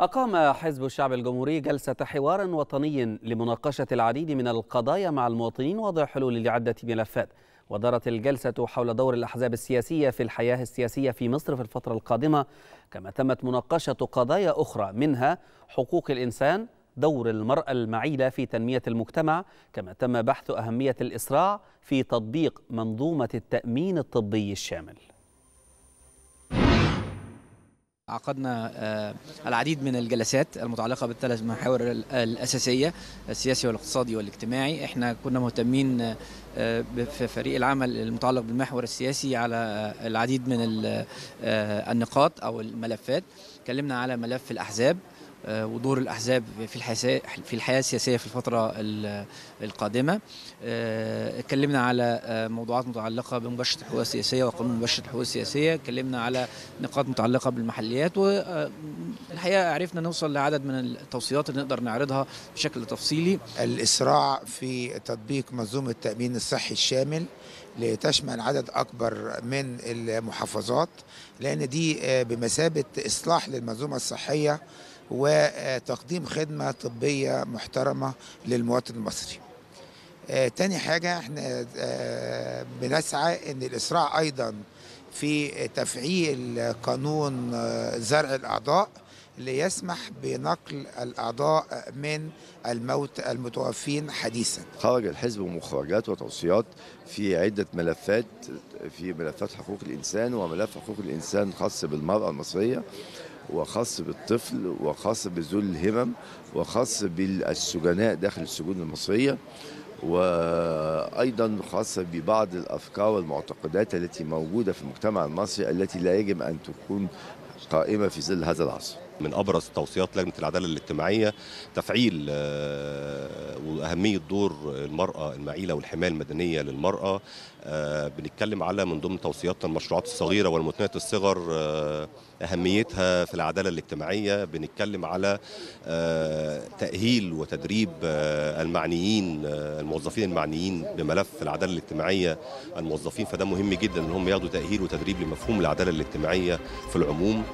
أقام حزب الشعب الجمهوري جلسة حوار وطني لمناقشة العديد من القضايا مع المواطنين ووضع حلول لعدة ملفات. ودارت الجلسة حول دور الأحزاب السياسية في الحياة السياسية في مصر في الفترة القادمة، كما تمت مناقشة قضايا أخرى منها حقوق الإنسان، دور المرأة المعيلة في تنمية المجتمع، كما تم بحث أهمية الإسراع في تطبيق منظومة التأمين الطبي الشامل. عقدنا العديد من الجلسات المتعلقة بالثلاث محاور الأساسية: السياسي والاقتصادي والاجتماعي. احنا كنا مهتمين في فريق العمل المتعلق بالمحور السياسي على العديد من النقاط أو الملفات. اتكلمنا على ملف الأحزاب ودور الأحزاب في الحياة السياسية في الفترة القادمة. اتكلمنا على موضوعات متعلقة بمباشرة الحقوق السياسية وقانون مباشرة الحقوق السياسية، اتكلمنا على نقاط متعلقة بالمحليات، والحقيقة عرفنا نوصل لعدد من التوصيات اللي نقدر نعرضها بشكل تفصيلي. الإسراع في تطبيق منظومة التأمين الصحي الشامل لتشمل عدد أكبر من المحافظات، لأن دي بمثابة إصلاح للمنظومة الصحية وتقديم خدمة طبية محترمة للمواطن المصري. تاني حاجة احنا بنسعى ان الإسراع ايضا في تفعيل قانون زرع الأعضاء ليسمح بنقل الأعضاء من الموت المتوفين حديثا. خرج الحزب مخرجات وتوصيات في عدة ملفات، في ملفات حقوق الإنسان، وملف حقوق الإنسان خاص بالمرأة المصرية وخاص بالطفل وخاص بذوي الهمم وخاص بالسجناء داخل السجون المصرية، وأيضا خاص ببعض الأفكار والمعتقدات التي موجودة في المجتمع المصري التي لا يجب أن تكون قائمة في ظل هذا العصر. من أبرز توصيات لجنة العدالة الاجتماعية تفعيل وأهمية دور المرأة المعيلة والحماية المدنية للمرأة. بنتكلم على من ضمن توصياتنا المشروعات الصغيرة والمتناهية الصغر، أهميتها في العدالة الاجتماعية. بنتكلم على تأهيل وتدريب المعنيين، الموظفين المعنيين بملف العدالة الاجتماعية، الموظفين، فده مهم جدا أنهم ياخدوا تأهيل وتدريب لمفهوم العدالة الاجتماعية في العموم.